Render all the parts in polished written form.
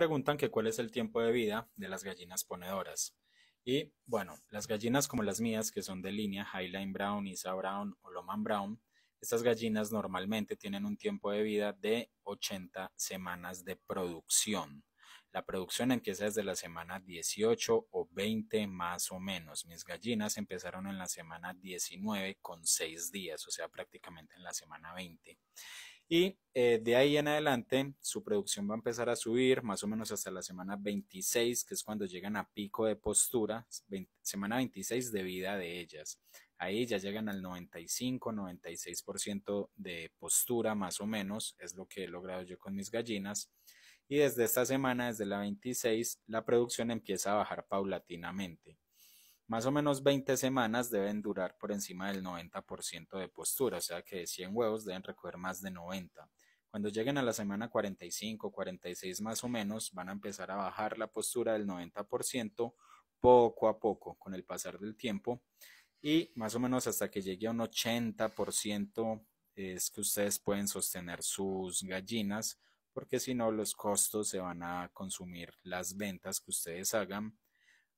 preguntan que cuál es el tiempo de vida de las gallinas ponedoras. Y bueno, las gallinas como las mías, que son de línea, Highline Brown, Isa Brown o Loman Brown, estas gallinas normalmente tienen un tiempo de vida de 80 semanas de producción. La producción empieza desde la semana 18 o 20 más o menos. Mis gallinas empezaron en la semana 19 con 6 días, o sea, prácticamente en la semana 20. Y de ahí en adelante su producción va a empezar a subir más o menos hasta la semana 26, que es cuando llegan a pico de postura, semana 26 de vida de ellas. Ahí ya llegan al 95, 96% de postura más o menos, es lo que he logrado yo con mis gallinas. Y desde esta semana, desde la 26, la producción empieza a bajar paulatinamente. Más o menos 20 semanas deben durar por encima del 90% de postura, o sea que de 100 huevos deben recoger más de 90. Cuando lleguen a la semana 45, 46 más o menos, van a empezar a bajar la postura del 90% poco a poco con el pasar del tiempo. Y más o menos hasta que llegue a un 80% es que ustedes pueden sostener sus gallinas, porque si no los costos se van a consumir las ventas que ustedes hagan.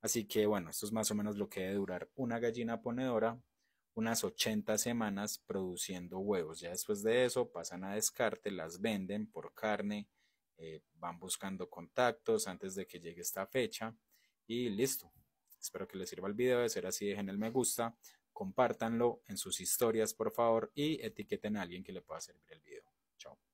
Así que bueno, esto es más o menos lo que debe durar una gallina ponedora, unas 80 semanas produciendo huevos. Ya después de eso pasan a descarte, las venden por carne, van buscando contactos antes de que llegue esta fecha y listo. Espero que les sirva el video, de ser así dejen el me gusta, compártanlo en sus historias por favor y etiqueten a alguien que le pueda servir el video. Chao.